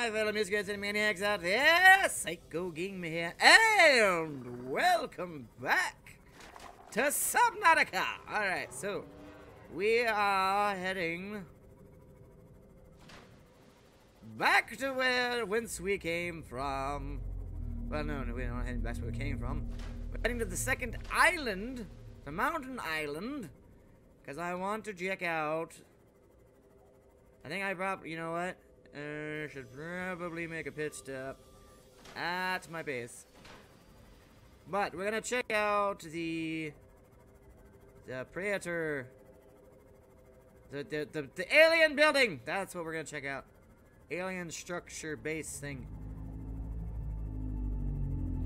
my fellow miscreants and maniacs out there, Syko Gam6r here, and welcome back to Subnautica! Alright, so, we are heading back to whence we came from. Well, no, we're not heading back to where we came from. We're heading to the second island, the mountain island, because I want to check out... I think I probably, you know what? I should probably make a pit stop at my base. But we're gonna check out the Praetor, the alien building. That's what we're gonna check out. Alien structure base thing.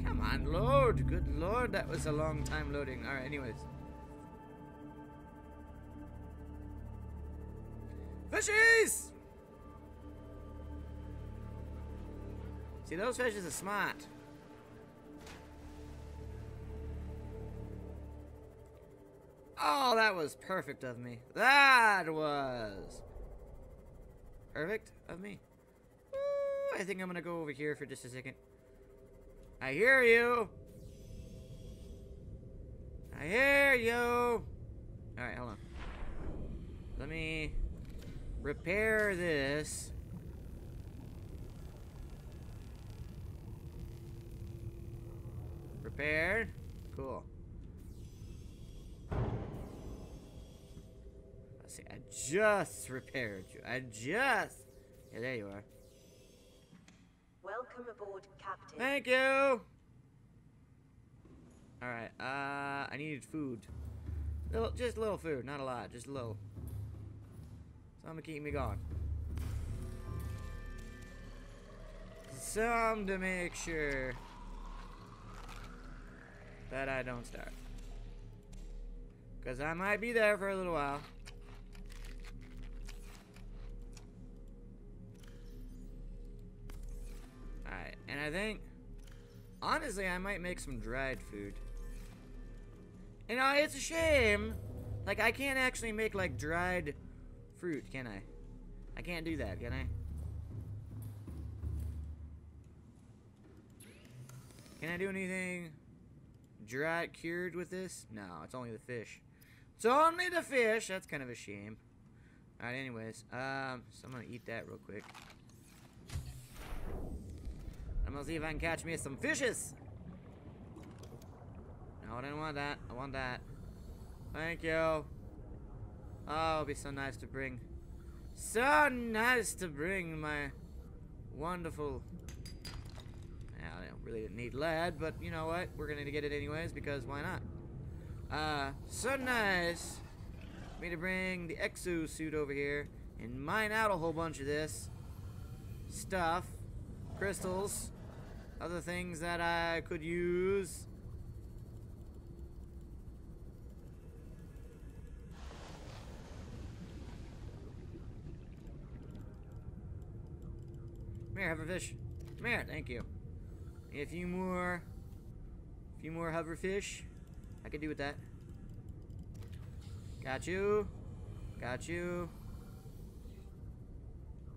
Come on, load. Good lord, that was a long time loading. All right, anyways. Fishies! See, those fishes are smart. Oh, that was perfect of me. That was perfect of me. Ooh, I think I'm gonna go over here for just a second. I hear you. I hear you. All right, hold on. Let me repair this. Repaired. Cool. Let's see. I just repaired you. Yeah, there you are. Welcome aboard, Captain. Thank you. All right. I needed food. Just a little food, not a lot. Just a little. Some to keep me going. Some to make sure that I don't starve, because I might be there for a little while. Alright, and I think, honestly, I might make some dried food. You know, it's a shame. Like, I can't actually make, like, dried fruit, can I? I can't do that, can I? Can I do anything dried, cured with this? No, it's only the fish. It's only the fish. That's kind of a shame. All right, anyways, so I'm gonna eat that real quick. I'm gonna see if I can catch me some fishes. No, I didn't want that. I want that. Thank you. Oh, it'll be so nice to bring. So nice to bring my wonderful. I don't really need lead, but you know what? We're gonna get it anyways, because why not? So nice for me to bring the exosuit over here and mine out a whole bunch of this stuff, crystals, other things that I could use. Come here, hoverfish. Come here, thank you. A few more hoverfish. I could do with that. Got you. Got you.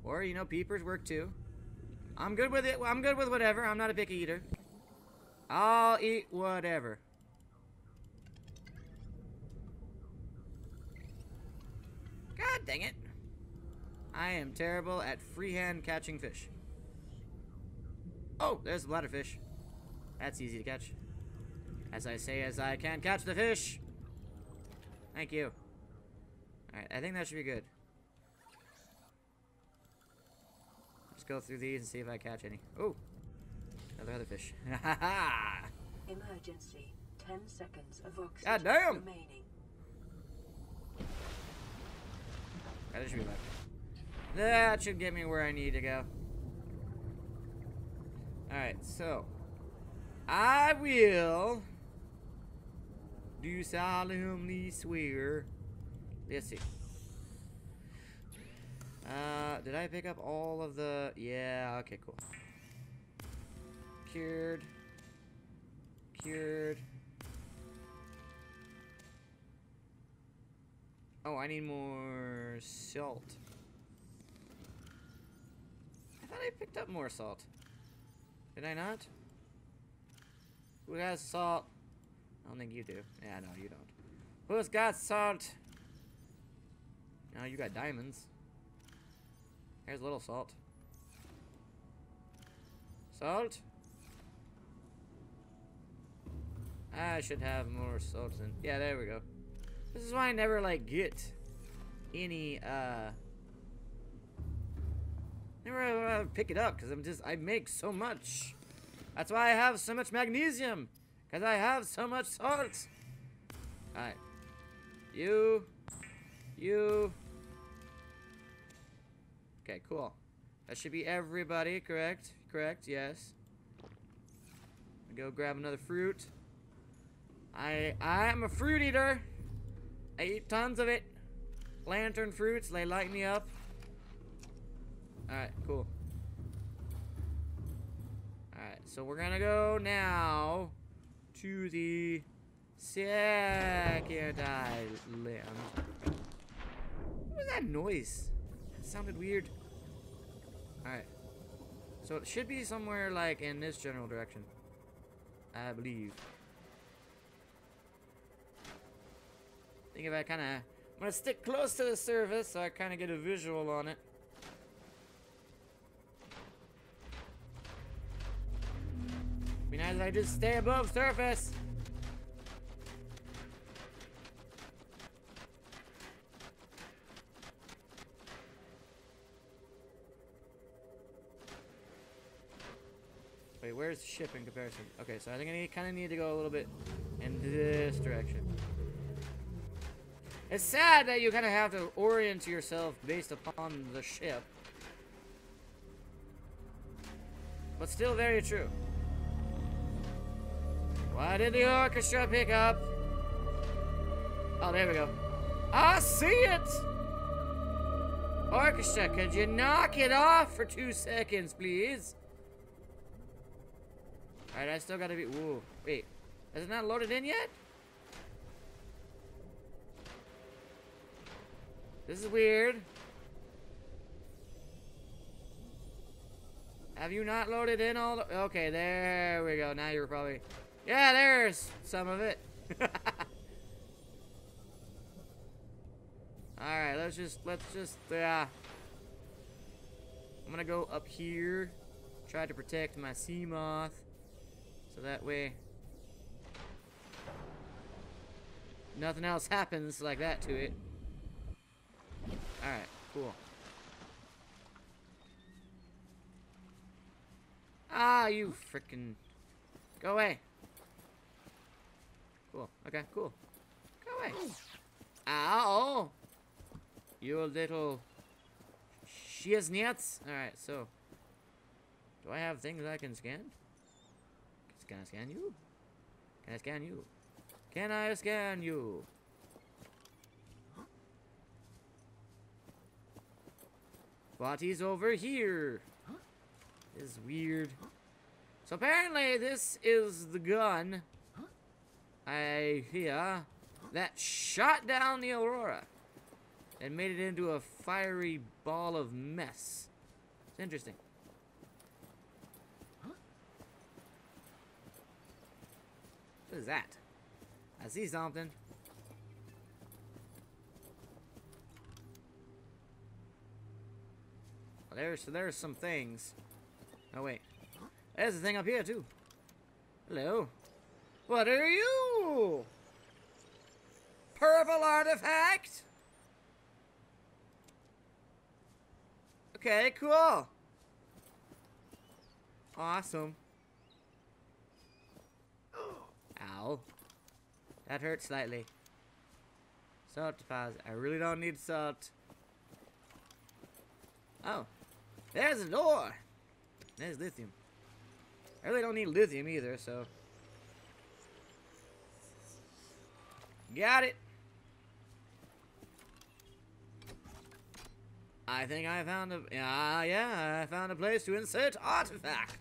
Or, you know, peepers work too. I'm good with it. I'm good with whatever. I'm not a picky eater. I'll eat whatever. God dang it. I am terrible at freehand catching fish. Oh, there's the bladderfish. That's easy to catch. As I say, as I can catch the fish. Thank you. Alright, I think that should be good. Let's go through these and see if I catch any. Oh, another fish. Emergency. 10 seconds of oxygen. God damn. Remaining. That should be lucky. That should get me where I need to go. Alright, so I will do solemnly swear. Let's see. Did I pick up all of the... Yeah, okay, cool. Cured. Cured. Oh, I need more salt. I thought I picked up more salt. Did I not? Who has salt? I don't think you do. Yeah, no, you don't. Who's got salt? No, you got diamonds. Here's a little salt. Salt? I should have more salt in. Yeah, there we go. This is why I never, like, get any, never pick it up, because I'm just, I make so much. That's why I have so much magnesium, because I have so much salt. Alright. You. Okay, cool. That should be everybody, correct? Correct, yes. Go grab another fruit. I am a fruit eater. I eat tons of it. Lantern fruits, they light me up. Alright, cool. Alright, so we're gonna go now to the second island. What was that noise? That sounded weird. Alright. So it should be somewhere like in this general direction, I believe. I think if I kind of, I'm gonna stick close to the surface so I kind of get a visual on it. It'd be nice if I just stay above surface. Wait, where's the ship in comparison? Okay, so I think I kind of need to go a little bit in this direction. It's sad that you kind of have to orient yourself based upon the ship. But still very true. Why did the orchestra pick up? Oh, there we go. I see it! Orchestra, could you knock it off for 2 seconds, please? Alright, I still gotta be. Whoa. Wait. Is it not loaded in yet? This is weird. Have you not loaded in all the. Okay, there we go. Now you're probably. Yeah, there's some of it. Alright, let's just. I'm gonna go up here. Try to protect my sea moth. So that way, nothing else happens like that to it. Alright, cool. Ah, you frickin'. Go away. Cool, okay, cool. Go away. Ow! You little shiznets. Alright, so. Do I have things I can scan? Can I scan you? Can I scan you? Can I scan you? What is over here? This is weird. So apparently this is the gun I hear that shot down the Aurora and made it into a fiery ball of mess. It's interesting. What is that? I see something. Well, there's some things. Oh wait, there's a thing up here too. Hello. What are you? Purple artifact? Okay, cool. Awesome. Ow. That hurt slightly. Salt deposit. I really don't need salt. Oh. There's a door. There's lithium. I really don't need lithium either, so. Got it. I think I found a. Yeah, I found a place to insert artifact.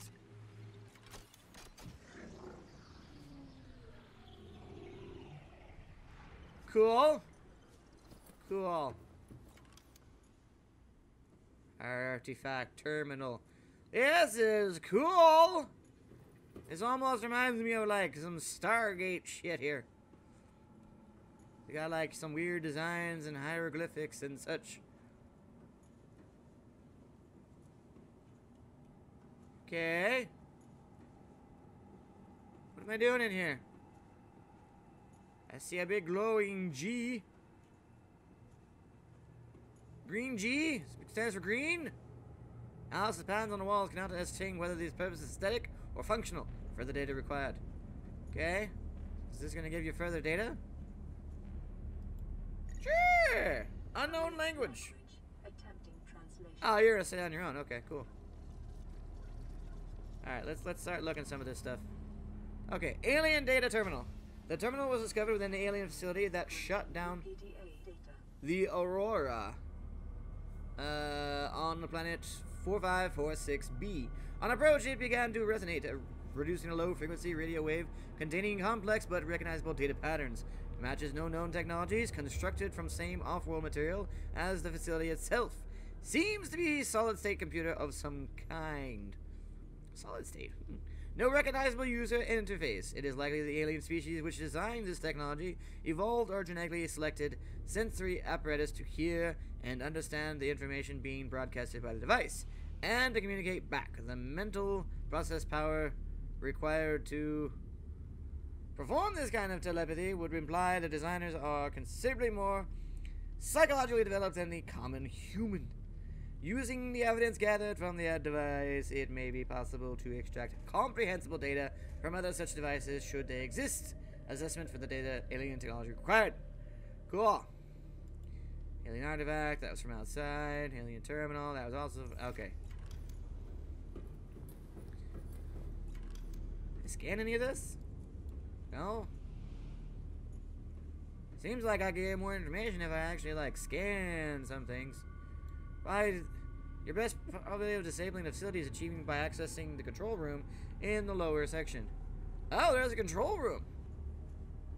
Cool. Cool. Artifact terminal. This is cool. This almost reminds me of like some Stargate shit here. They got like some weird designs and hieroglyphics and such. Okay. What am I doing in here? I see a big glowing G. Green G stands for green. Analysis patterns on the walls cannot ascertain whether these purposes are aesthetic or functional. Further data required. Okay. Is this going to give you further data? Sure. Unknown language. Oh, you're going to sit on your own. Okay, cool. All right, let's start looking at some of this stuff. Okay, alien data terminal. The terminal was discovered within the alien facility that shut down the Aurora on the planet 4546B. On approach, it began to resonate, producing a low-frequency radio wave containing complex but recognizable data patterns. It matches no known technologies constructed from same off-world material as the facility itself. Seems to be a solid-state computer of some kind. Solid-state. No recognizable user interface. It is likely the alien species which designed this technology evolved or genetically selected sensory apparatus to hear and understand the information being broadcasted by the device, and to communicate back. The mental process power required to perform this kind of telepathy would imply the designers are considerably more psychologically developed than the common human. Using the evidence gathered from the device, it may be possible to extract comprehensible data from other such devices should they exist. Assessment for the data alien technology required. Cool. Alien artifact, that was from outside. Alien terminal, that was also... okay. Did I scan any of this? No? Seems like I could get more information if I actually, like, scan some things. By your best probability of disabling the facility is achieving by accessing the control room in the lower section. Oh, there's a control room.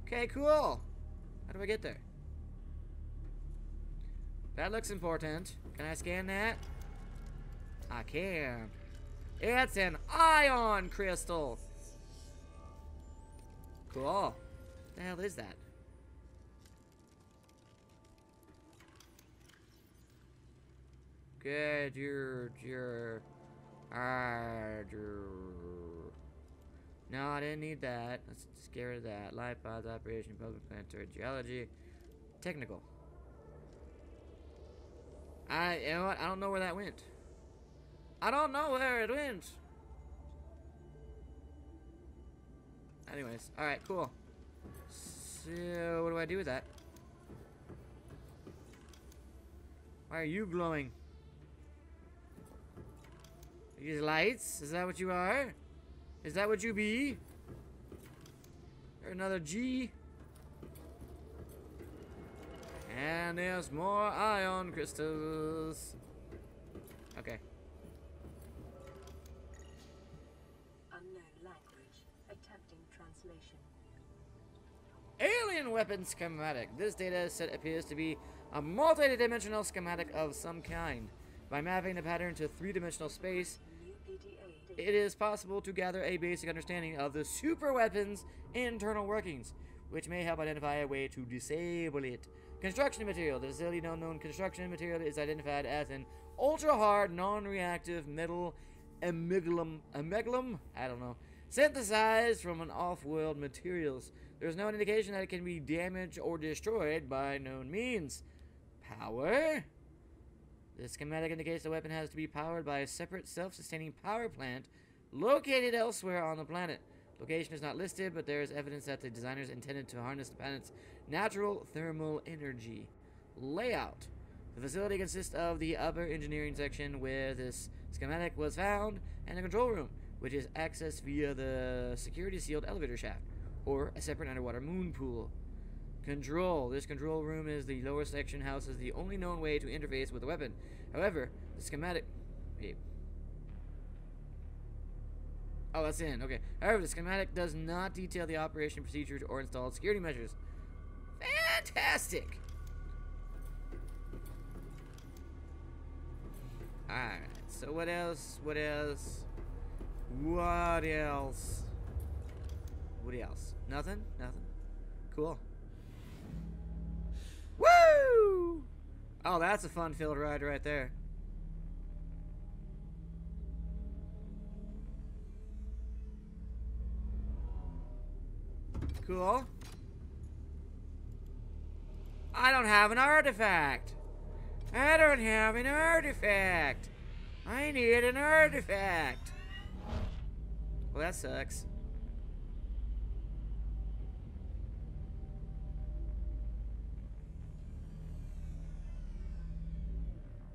Okay, cool. How do I get there? That looks important. Can I scan that? I can. It's an ion crystal. Cool. What the hell is that? Good, no, I didn't need that. Let's just get rid of that. Live pods, operation, public planetary geology, technical. You know what? I don't know where that went. I don't know where it went. Anyways, all right, cool. So, what do I do with that? Why are you glowing? These lights? Is that what you are? Is that what you be? There's another G. And there's more ion crystals. Okay. Unknown language. Attempting translation. Alien weapon schematic. This data set appears to be a multi-dimensional schematic of some kind. By mapping the pattern to three-dimensional space, it is possible to gather a basic understanding of the super weapon's internal workings, which may help identify a way to disable it. Construction material. The facility known construction material is identified as an ultra-hard, non-reactive metal amegalum, I don't know, synthesized from an off-world materials. There's no indication that it can be damaged or destroyed by known means. Power. The schematic indicates the weapon has to be powered by a separate self-sustaining power plant located elsewhere on the planet. Location is not listed, but there is evidence that the designers intended to harness the planet's natural thermal energy. Layout. The facility consists of the upper engineering section where this schematic was found and the control room, which is accessed via the security sealed elevator shaft or a separate underwater moon pool. Control. This control room is the lower section, houses the only known way to interface with the weapon. However, the schematic... oh, that's in. Okay. However, the schematic does not detail the operation procedures or installed security measures. Fantastic! Alright. So what else? What else? What else? What else? Nothing? Nothing. Cool. Woo! Oh, that's a fun-filled ride right there. Cool. I don't have an artifact. I don't have an artifact. I need an artifact. Well, that sucks.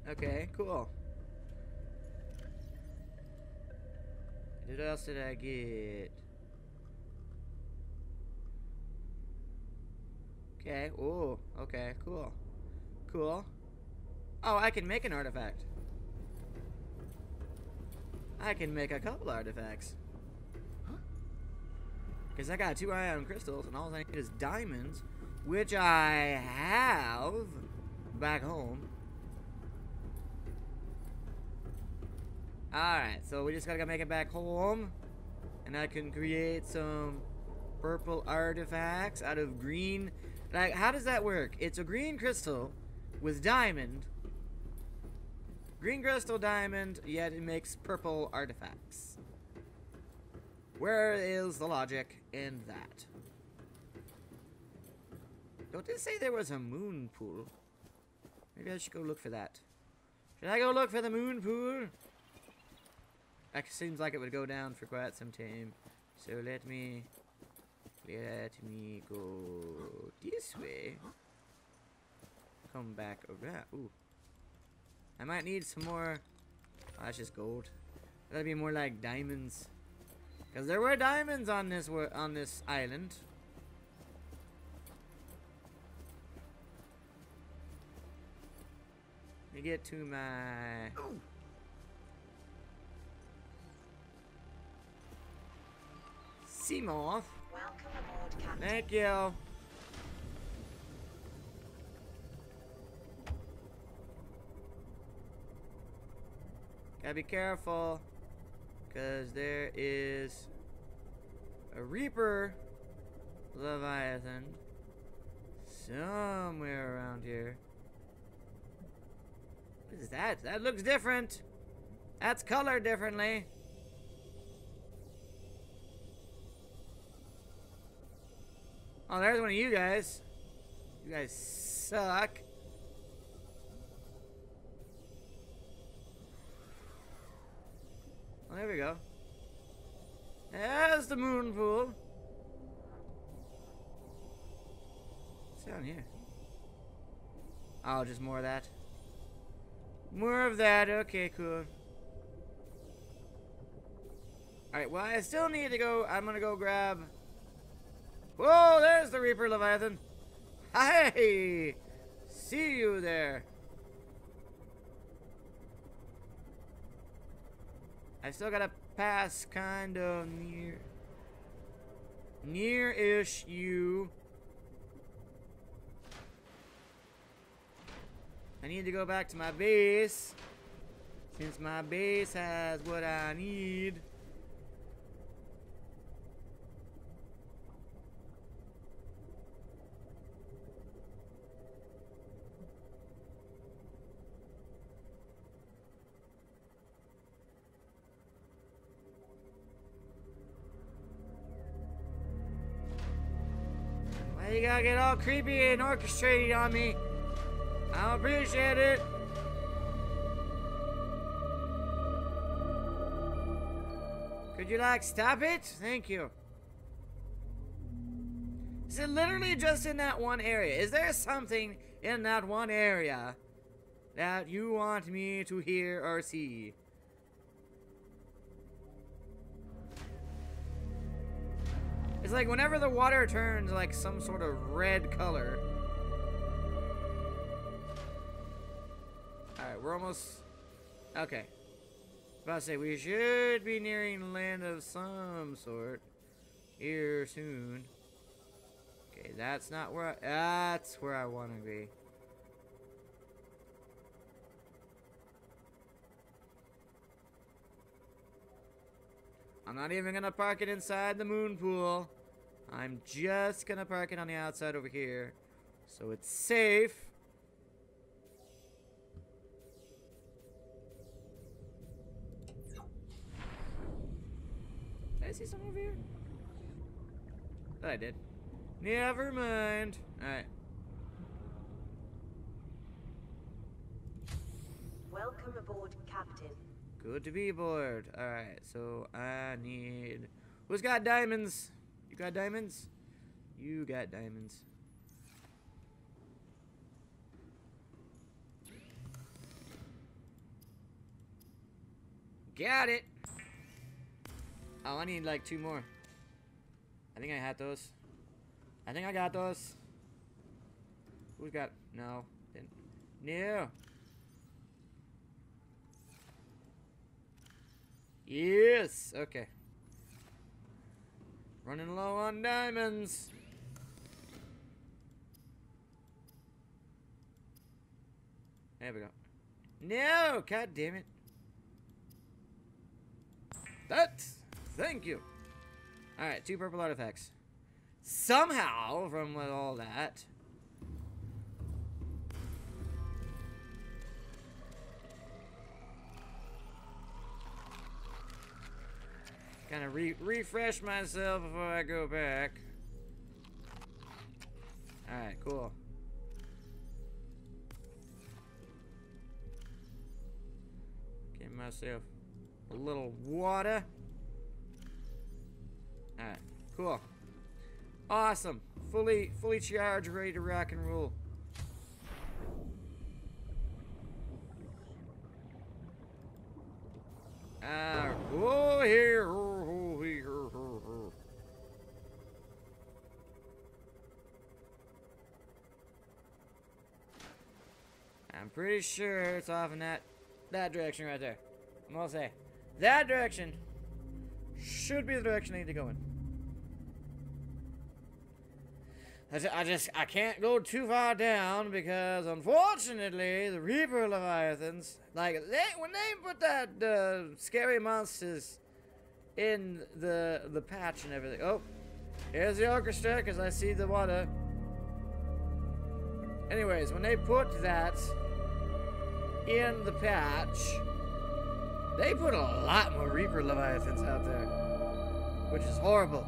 Okay, cool. What else did I get? Okay, ooh, okay, cool. Cool. Oh, I can make an artifact. I can make a couple artifacts. Because I got 2 ion crystals, and all I need is diamonds, which I have back home. Alright, so we just gotta make it back home, and I can create some purple artifacts out of green. Like, how does that work? It's a green crystal with diamond. Green crystal, diamond, yet it makes purple artifacts. Where is the logic in that? Don't they say there was a moon pool? Maybe I should go look for that. Should I go look for the moon pool? It seems like it would go down for quite some time. So let me go this way. Come back around. Ooh. I might need some more. Oh, that's just gold. That'd be more like diamonds. Cause there were diamonds on this island. Let me get to my. Ooh. Seamoth. Welcome aboard, Captain. Thank you. Gotta be careful, because there is a Reaper Leviathan somewhere around here. What is that? That looks different. That's colored differently. Oh, there's one of you guys. You guys suck. Well, there we go. There's the moon pool. What's down here? Oh, just more of that. More of that. Okay, cool. Alright, well, I still need to go. I'm gonna go grab... Whoa, there's the Reaper Leviathan. Hey! See you there. I still gotta pass kind of near-ish you. I need to go back to my base, since my base has what I need. You gotta get all creepy and orchestrated on me. I appreciate it. Could you, like, stop it? Thank you. Is it literally just in that one area? Is there something in that one area that you want me to hear or see? It's like whenever the water turns like some sort of red color. Alright, we're almost... Okay. I was about to say, we should be nearing land of some sort here soon. Okay, that's not where I... That's where I want to be. I'm not even gonna park it inside the moon pool. I'm just gonna park it on the outside over here, so it's safe. Did I see something over here? That I did. Never mind. Alright. Welcome aboard, Captain. Good to be aboard. Alright, so I need... Who's got diamonds? You got diamonds? You got diamonds. Got it! Oh, I need like two more. I think I had those. I think I got those. Who's got... No. Didn't. No. Yes! Okay. Running low on diamonds. There we go. No! God damn it. Thank you. Alright, two purple artifacts. Somehow, from with all that... Kind of refresh myself before I go back. Alright, cool. Get myself a little water. Alright, cool. Awesome. Fully charged, ready to rock and roll. Oh, here. Oh, here. Oh. I'm pretty sure it's off in that direction right there. I'm gonna say that direction should be the direction I need to go in. I can't go too far down because, unfortunately, the Reaper Leviathans, like, when they put that scary monsters in the patch and everything. Oh, here's the orchestra because I see the water. Anyways, when they put that in the patch, they put a lot more Reaper Leviathans out there, which is horrible.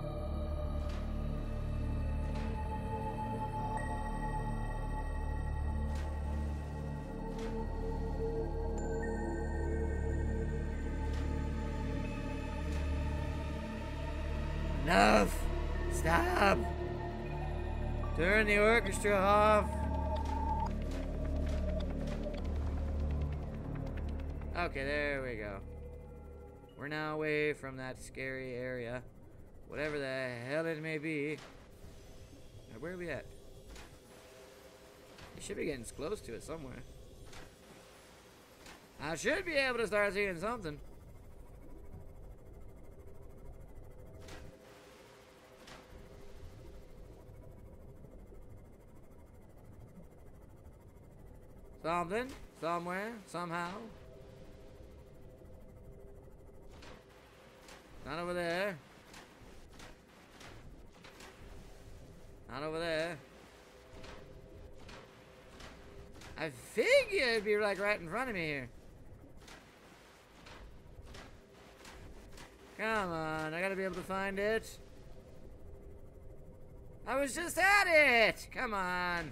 Enough! Stop! Turn the orchestra off! Okay, there we go. We're now away from that scary area. Whatever the hell it may be. Now, where are we at? We should be getting close to it somewhere. I should be able to start seeing something. Something, somewhere, somehow. Not over there. Not over there. I figured it'd be like right in front of me here. Come on, I gotta be able to find it. I was just at it! Come on.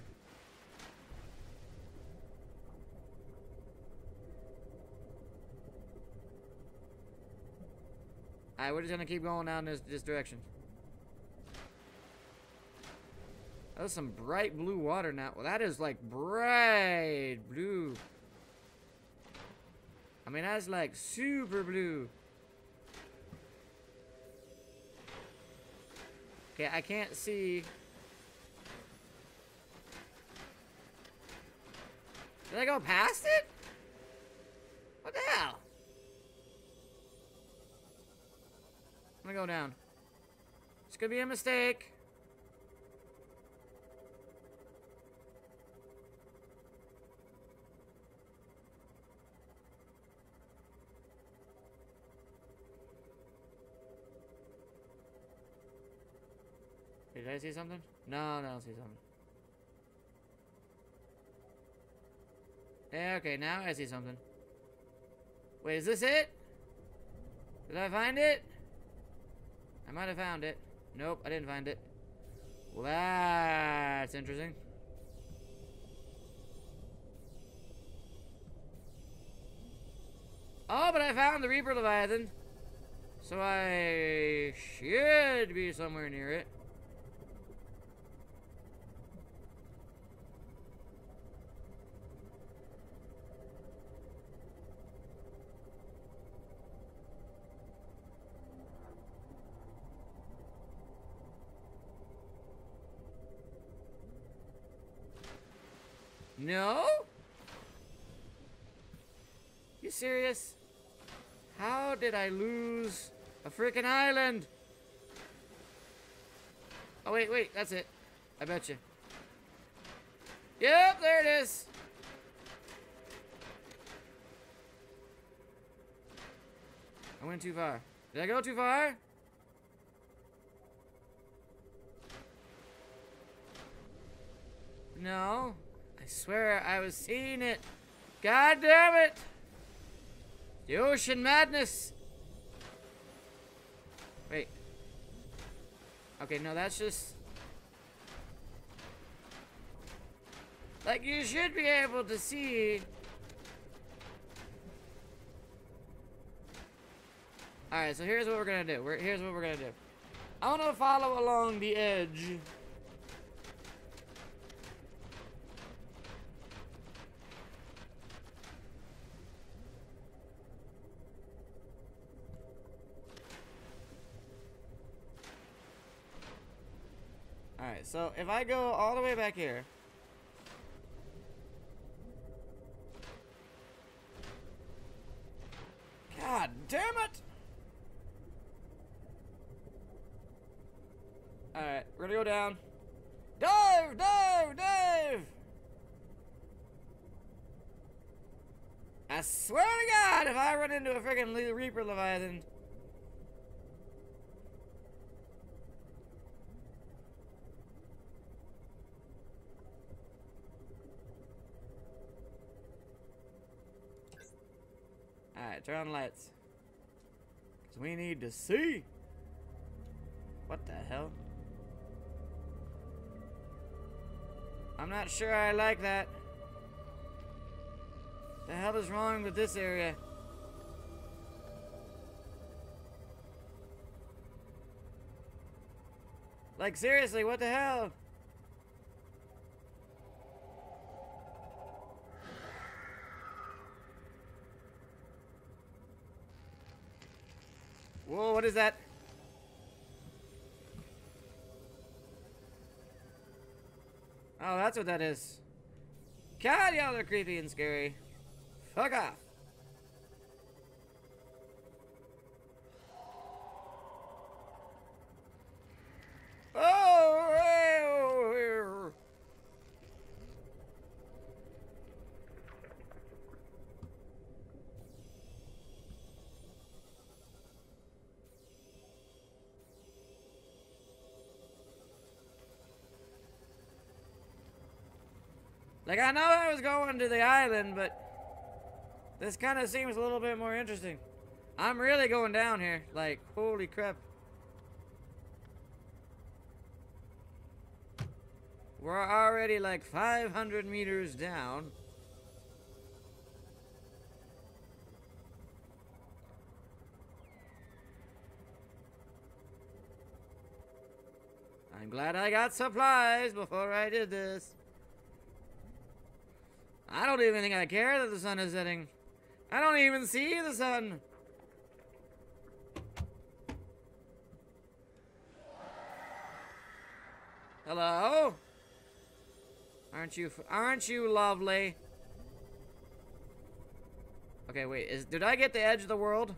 Alright, we're just gonna keep going down this direction. That was some bright blue water now. Well, that is like bright blue. I mean, that's like super blue. Okay, I can't see. Did I go past it? What the hell? I'm gonna go down. It's gonna be a mistake. Did I see something? No, no, I don't see something. Okay, now I see something. Wait, is this it? Did I find it? I might have found it. Nope, I didn't find it. Well, that's interesting. Oh, but I found the Reaper Leviathan. So I should be somewhere near it. No? You serious? How did I lose a freaking island? Oh, wait, wait, that's it. I bet you. Yep, there it is. I went too far. Did I go too far? No. I swear I was seeing it. God damn it! The ocean madness! Wait. Okay, no, that's just... Like, you should be able to see... Alright, so here's what we're gonna do. Here's what we're gonna do. I wanna follow along the edge. Alright, so if I go all the way back here. God damn it! Alright, we're gonna go down. Dive! Dive! Dive! I swear to God, if I run into a freaking Reaper Leviathan. Alright, turn on the lights. Cause we need to see. What the hell? I'm not sure I like that. The hell is wrong with this area? Like, seriously, what the hell? Whoa, what is that? Oh, that's what that is. God, y'all are creepy and scary. Fuck off. Oh! Like, I know I was going to the island, but this kind of seems a little bit more interesting. I'm really going down here. Like, holy crap. We're already like 500 meters down. I'm glad I got supplies before I did this. I don't even think I care that the sun is setting. I don't even see the sun. Hello? Aren't you lovely? Okay, wait. Did I get the edge of the world?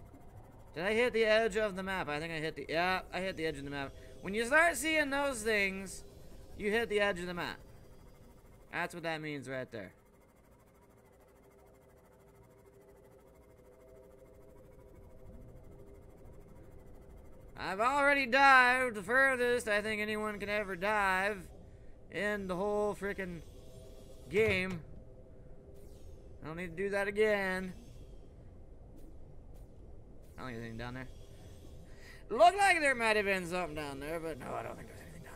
Did I hit the edge of the map? I think I hit the... Yeah, I hit the edge of the map. When you start seeing those things, you hit the edge of the map. That's what that means right there. I've already dived the furthest I think anyone can ever dive in the whole freaking game. I don't need to do that again. I don't think there's anything down there. Looked like there might have been something down there, but no, I don't think there's anything down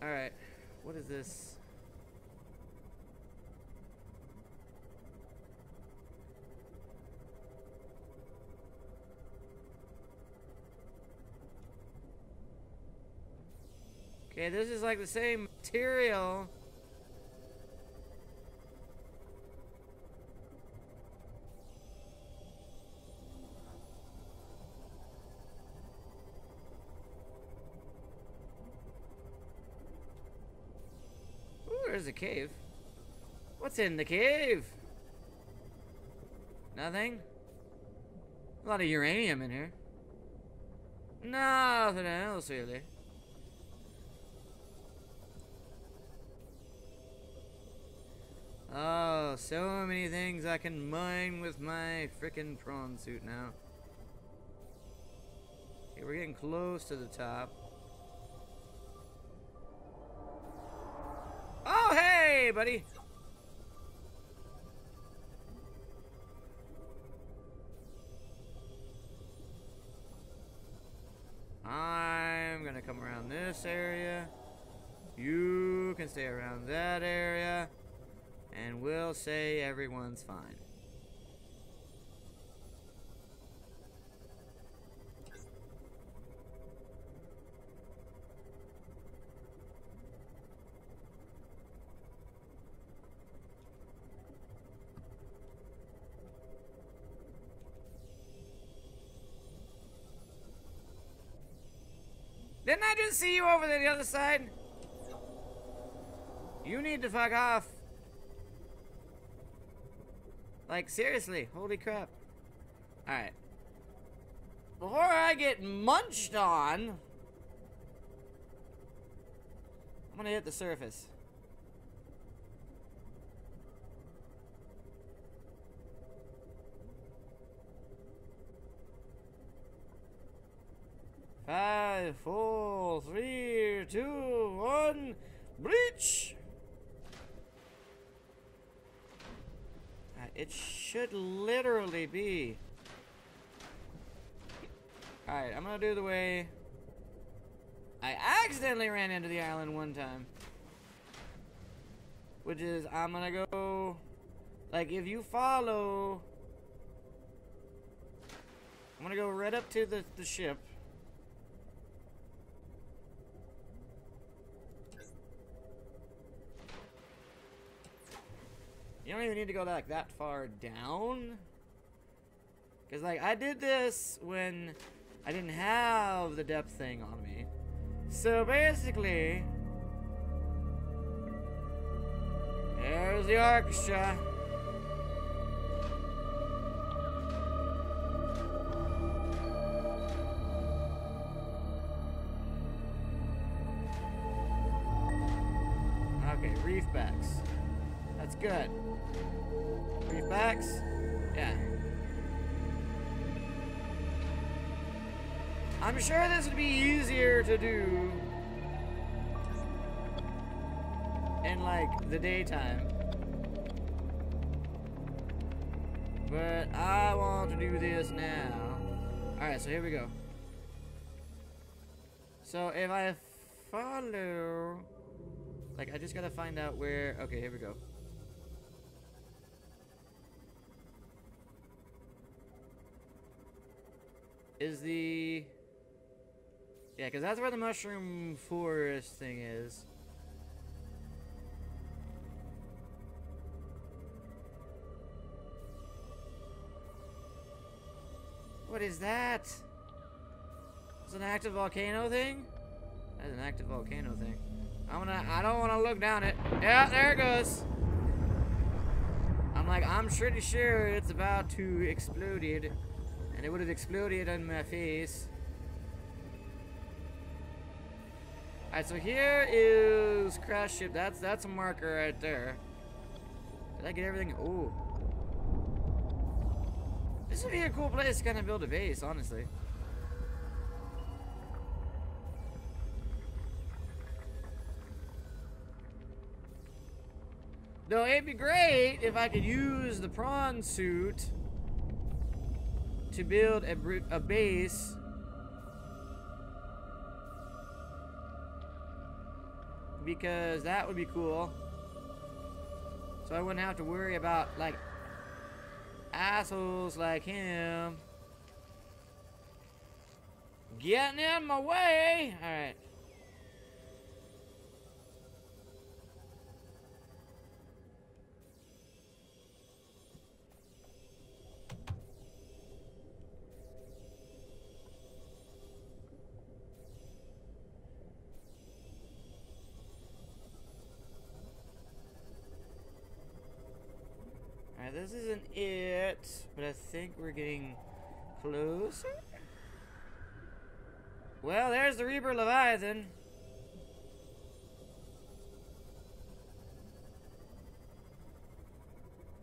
there. Alright, what is this? Okay, this is like the same material. Ooh, there's a cave. What's in the cave? Nothing? A lot of uranium in here. Nothing else really. Oh, so many things I can mine with my frickin' prawn suit now. Okay, we're getting close to the top. Oh, hey, buddy! I'm gonna come around this area. You can stay around that area. And we'll say everyone's fine. Didn't I just see you over there the other side? You need to fuck off. Like, seriously, holy crap. Alright. Before I get munched on, I'm gonna hit the surface. Five, four, three, two, one, breach! It should literally be. Alright, I'm gonna do the way I accidentally ran into the island one time. Which is, I'm gonna go. Like, if you follow. I'm gonna go right up to the ship. You don't even need to go like that far down. Cause like I did this when I didn't have the depth thing on me. So basically, there's the orchestra. Okay, reef backs. That's good. Reef backs? Yeah. I'm sure this would be easier to do in like the daytime. But I want to do this now. Alright, so here we go. So if I follow, like I just gotta find out where, okay, here we go. Is the, yeah, because that's where the mushroom forest thing is. What is that? It's an active volcano thing? That's an active volcano thing. I don't want to look down it. Yeah, there it goes. I'm like, I'm pretty sure it's about to explode. And it would have exploded on my face. Alright, so here is crash ship. That's a marker right there. Did I get everything? Oh. This would be a cool place to kind of build a base, honestly. Though it'd be great if I could use the prawn suit to build a base. Because that would be cool. So I wouldn't have to worry about, like, assholes like him getting in my way. Alright. This isn't it, but I think we're getting closer. Well, there's the Reaper Leviathan.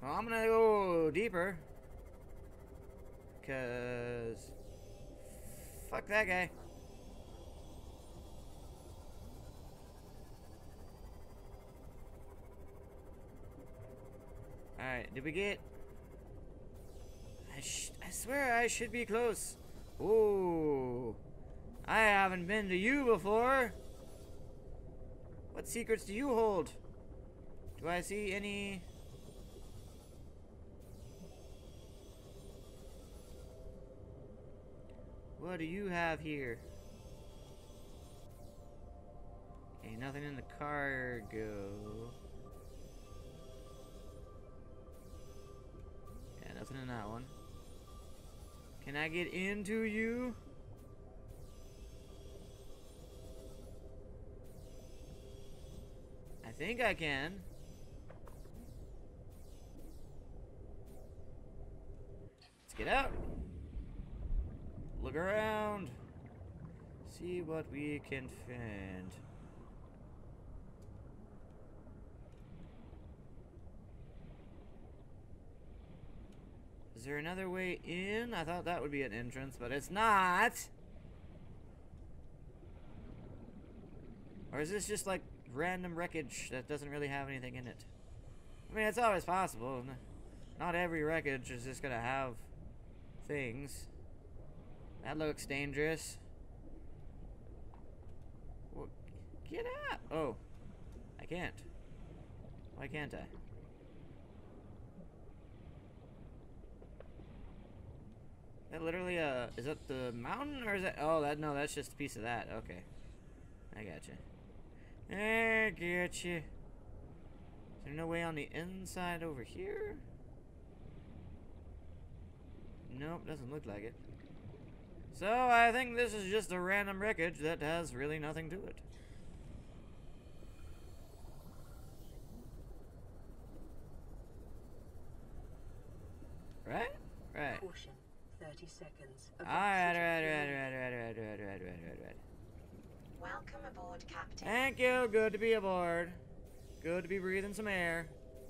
Well, I'm gonna go deeper. Because fuck that guy. Alright, did we get... I swear I should be close. Ooh. I haven't been to you before. What secrets do you hold? Do I see any... What do you have here? Okay, nothing in the cargo. Nothing in that one. Can I get into you? I think I can. Let's get out. Look around. See what we can find. Is there another way in? I thought that would be an entrance, but it's not. Or is this just like random wreckage that doesn't really have anything in it? I mean, it's always possible. Not every wreckage is just gonna have things. That looks dangerous. Well, get out! Oh, I can't. Why can't I? That literally, is that the mountain, or is that, oh, that, no, that's just a piece of that, okay. I gotcha. I gotcha. Is there no way on the inside over here? Nope, doesn't look like it. So, I think this is just a random wreckage that has really nothing to it. Right? Right. 30 seconds. Alright. Welcome aboard, Captain. Thank you. Good to be aboard. Good to be breathing some air.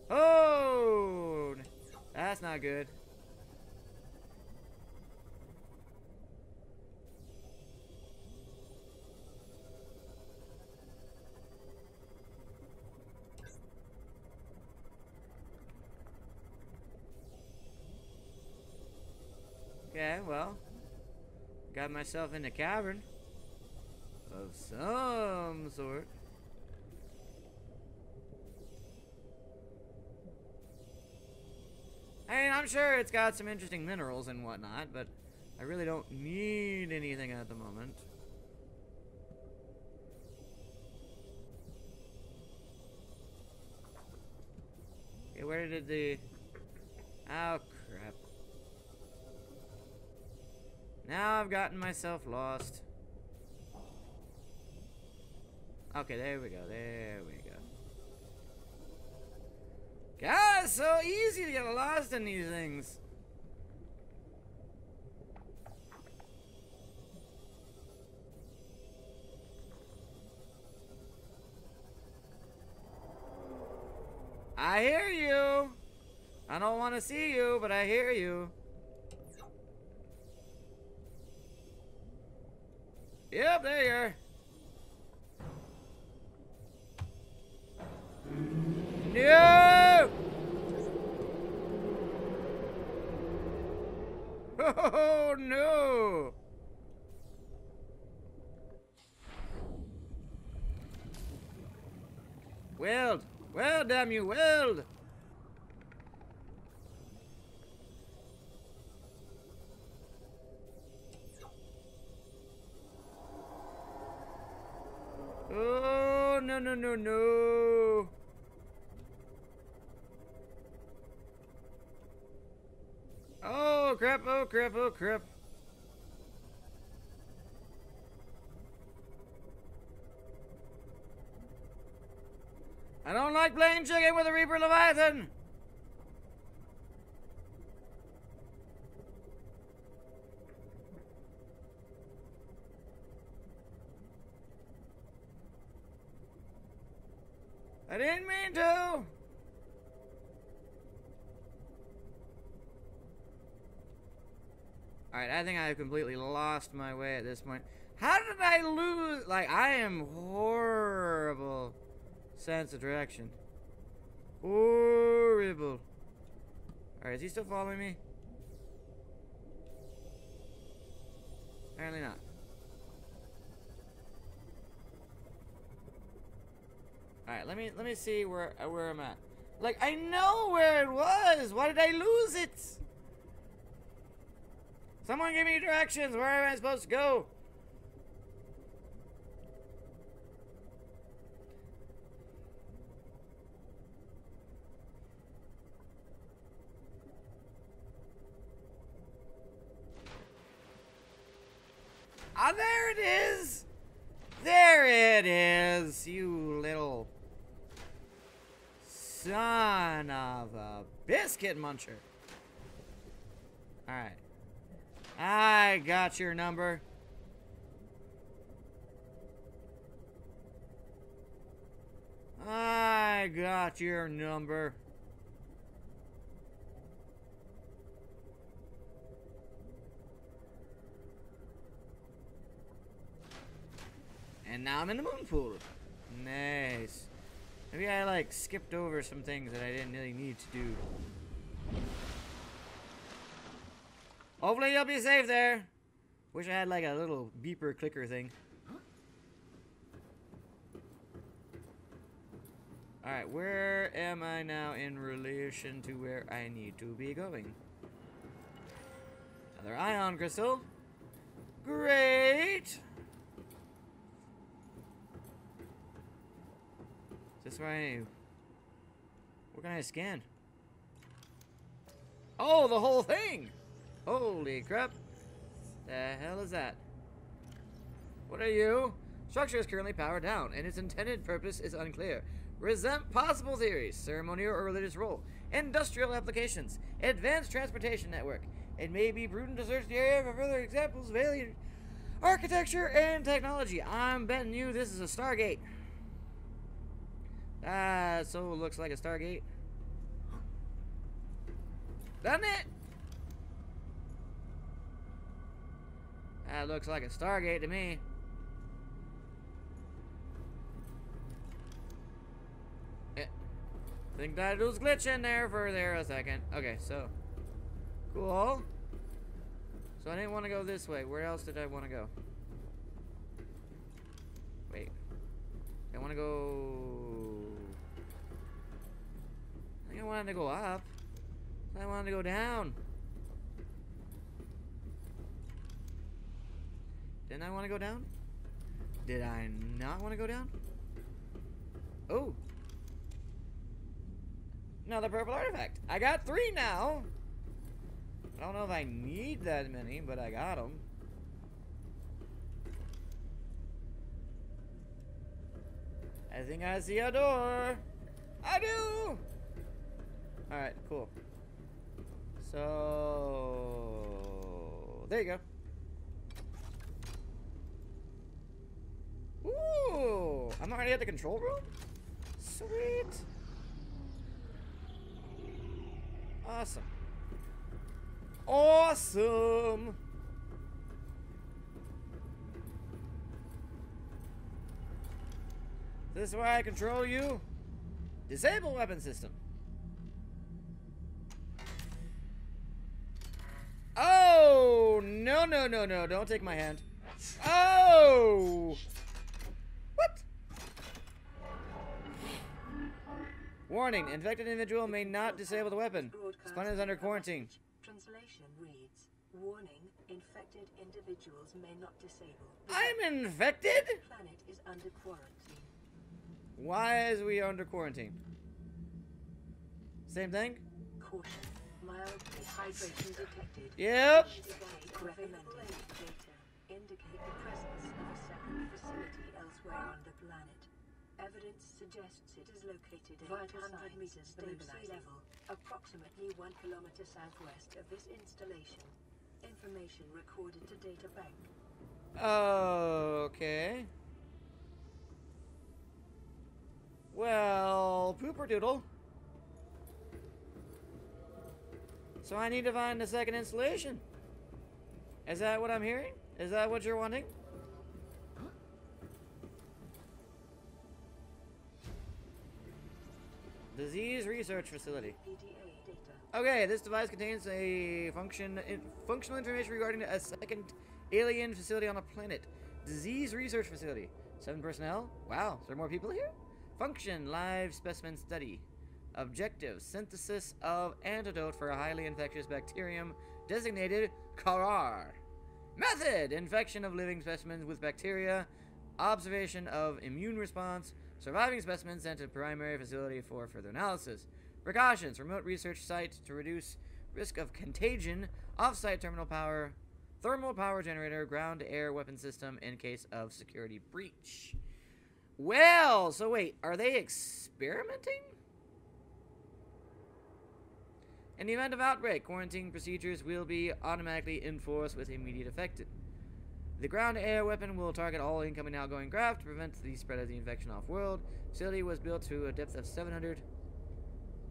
Oh, that's not good. Okay, well, got myself in a cavern of some sort. I mean, I'm sure it's got some interesting minerals and whatnot, but I really don't need anything at the moment. Okay, where did the... Oh, crap. Now I've gotten myself lost. Okay, there we go, there we go. God, it's so easy to get lost in these things. I hear you. I don't want to see you, but I hear you. Yep, there you are. No! Oh no! Weld! Weld, damn you, weld! Oh, no, no, no, no. Oh, crap, oh, crap, oh, crap. I don't like playing chicken with a Reaper Leviathan. I didn't mean to! Alright, I think I've completely lost my way at this point. How did I lose? Like, I am horrible sense of direction. Horrible. Alright, is he still following me? Apparently not. Alright, let me see where I'm at. Like, I know where it was! Why did I lose it? Someone give me directions! Where am I supposed to go? Ah, there it is! There it is, you little son of a biscuit muncher. Alright. I got your number. I got your number. And now I'm in the moon pool. Nice. Maybe I like skipped over some things that I didn't really need to do. Hopefully you'll be safe there. Wish I had like a little beeper clicker thing. Alright, where am I now in relation to where I need to be going? Another ion crystal. Great. This way. What can I scan? Oh, the whole thing! Holy crap. The hell is that? What are you? Structure is currently powered down, and its intended purpose is unclear. Present possible theories, ceremonial or religious role, industrial applications, advanced transportation network. It may be prudent to search the area for further examples of alien architecture and technology. I'm betting you this is a Stargate. Ah, so it looks like a Stargate. Doesn't it? That looks like a Stargate to me. Yeah. Think that it was glitching there for a second. Okay, so. Cool. So I didn't want to go this way. Where else did I want to go? Wait. I want to go... I wanted to go up. I wanted to go down. Didn't I want to go down? Did I not want to go down? Oh. Another purple artifact. I got 3 now. I don't know if I need that many, but I got them. I think I see a door. I do. Alright, cool. So... there you go. Ooh! I'm already at the control room? Sweet! Awesome. Awesome! This is where I control you? Disable weapon system. Oh, no. no, no, no. Don't take my hand. Oh! What? Warning, infected individual may not disable the weapon. Spawn is under quarantine. Translation reads, warning, infected individuals may not disable. I'm infected? The planet is under quarantine. Why is we under quarantine? Same thing? Caution. Mild dehydration detected. Yep. Recommended data indicate the presence of a second facility elsewhere on the planet. Evidence suggests it is located at 500 meters above sea level, approximately 1 kilometer southwest of this installation. Information recorded to data bank. Okay. Well, pooper doodle. So I need to find a second installation. Is that what I'm hearing? Is that what you're wanting? Disease research facility. Okay, this device contains a functional information regarding a second alien facility on a planet. Disease research facility. 7 personnel. Wow, is there more people here? Function, live specimen study. Objective, synthesis of antidote for a highly infectious bacterium designated CARAR. Method, infection of living specimens with bacteria, observation of immune response, surviving specimens sent to primary facility for further analysis. Precautions, remote research site to reduce risk of contagion, off-site terminal power, thermal power generator, ground-to-air weapon system in case of security breach. Well, so wait, are they experimenting? In the event of outbreak, quarantine procedures will be automatically enforced with immediate effect. The ground-to-air weapon will target all incoming and outgoing craft to prevent the spread of the infection off-world. Facility was built to a depth of 700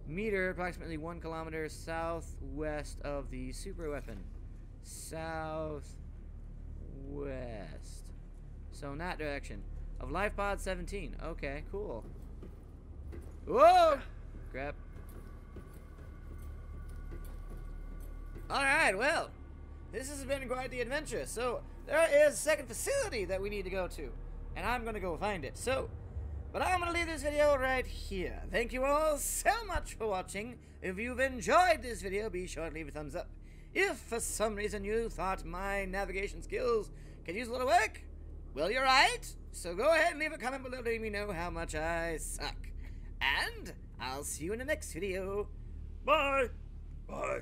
meters, approximately 1 kilometer southwest of the super weapon. Southwest. So in that direction. Of Life Pod 17. Okay, cool. Whoa! Crap. Alright, well, this has been quite the adventure. So, there is a second facility that we need to go to, and I'm going to go find it. So, but I'm going to leave this video right here. Thank you all so much for watching. If you've enjoyed this video, be sure to leave a thumbs up. If for some reason you thought my navigation skills could use a little work, well, you're right. So go ahead and leave a comment below letting me know how much I suck. And I'll see you in the next video. Bye. Bye.